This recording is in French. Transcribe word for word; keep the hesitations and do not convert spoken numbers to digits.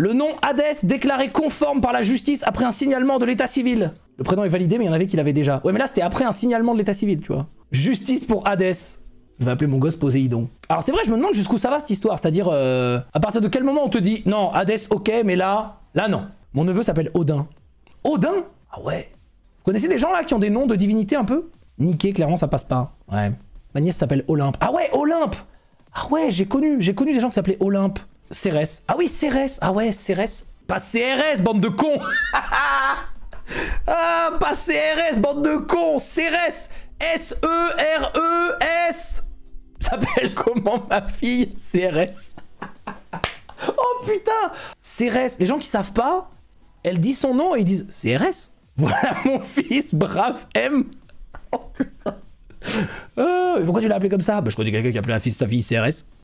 Le nom Hadès déclaré conforme par la justice après un signalement de l'état civil. Le prénom est validé, mais il y en avait qui l'avaient déjà. Ouais, mais là, c'était après un signalement de l'état civil, tu vois. Justice pour Hadès. Je vais appeler mon gosse Poséidon. Alors, c'est vrai, je me demande jusqu'où ça va, cette histoire. C'est-à-dire, euh, à partir de quel moment on te dit, non, Hadès, ok, mais là, là, non. Mon neveu s'appelle Odin. Odin? Ah ouais. Vous connaissez des gens, là, qui ont des noms de divinité un peu? Niqué, clairement, ça passe pas. Ouais. Ma nièce s'appelle Olympe. Ah ouais, Olympe. Ah ouais, j'ai connu, j'ai connu des gens qui s'appelaient Olympe. Ceres. Ah oui, Ceres. Ah ouais, Ceres. Pas C R S, bande de cons. Ah, pas C R S, bande de cons. Ceres. S E R E S. S'appelle comment ma fille? Ceres. Oh putain. Ceres. Les gens qui savent pas, elle dit son nom et ils disent Ceres. Voilà mon fils, brave M. Oh putain. Euh, pourquoi tu l'as appelé comme ça? Bah, je connais quelqu'un qui a appelé sa fille Ceres.